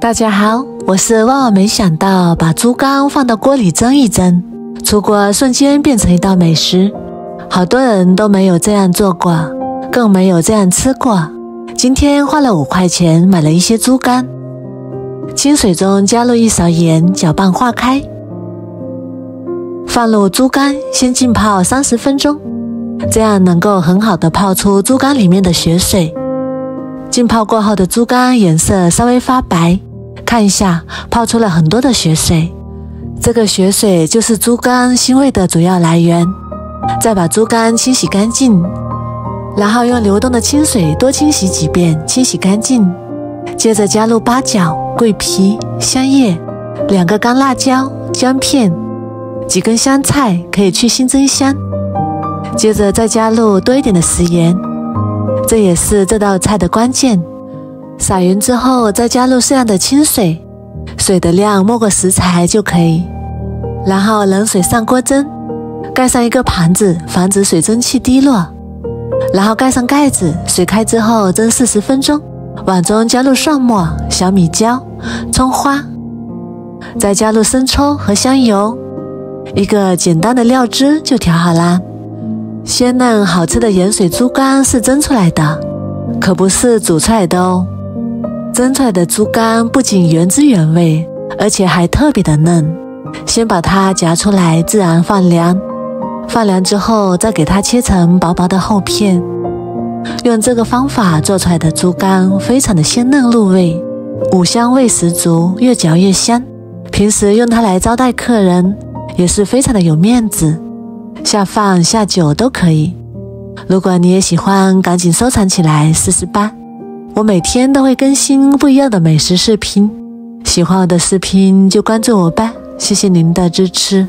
大家好，我是万万没想到把猪肝放到锅里蒸一蒸，出锅瞬间变成一道美食。好多人都没有这样做过，更没有这样吃过。今天花了5块钱买了一些猪肝，清水中加入1勺盐，搅拌化开，放入猪肝，先浸泡30分钟，这样能够很好的泡出猪肝里面的血水。 浸泡过后的猪肝颜色稍微发白，看一下，泡出了很多的血水。这个血水就是猪肝腥味的主要来源。再把猪肝清洗干净，然后用流动的清水多清洗几遍，清洗干净。接着加入八角、桂皮、香叶、2个干辣椒、姜片、几根香菜，可以去腥增香。接着再加入多一点的食盐。 这也是这道菜的关键。撒匀之后，再加入适量的清水，水的量没过食材就可以。然后冷水上锅蒸，盖上一个盘子，防止水蒸气滴落。然后盖上盖子，水开之后蒸40分钟。碗中加入蒜末、小米椒、葱花，再加入生抽和香油，一个简单的料汁就调好啦。 鲜嫩好吃的盐水猪肝是蒸出来的，可不是煮出来的哦。蒸出来的猪肝不仅原汁原味，而且还特别的嫩。先把它夹出来，自然放凉。放凉之后，再给它切成薄薄的厚片。用这个方法做出来的猪肝非常的鲜嫩入味，五香味十足，越嚼越香。平时用它来招待客人，也是非常的有面子。 下饭下酒都可以，如果你也喜欢，赶紧收藏起来试试吧。我每天都会更新不一样的美食视频，喜欢我的视频就关注我吧，谢谢您的支持。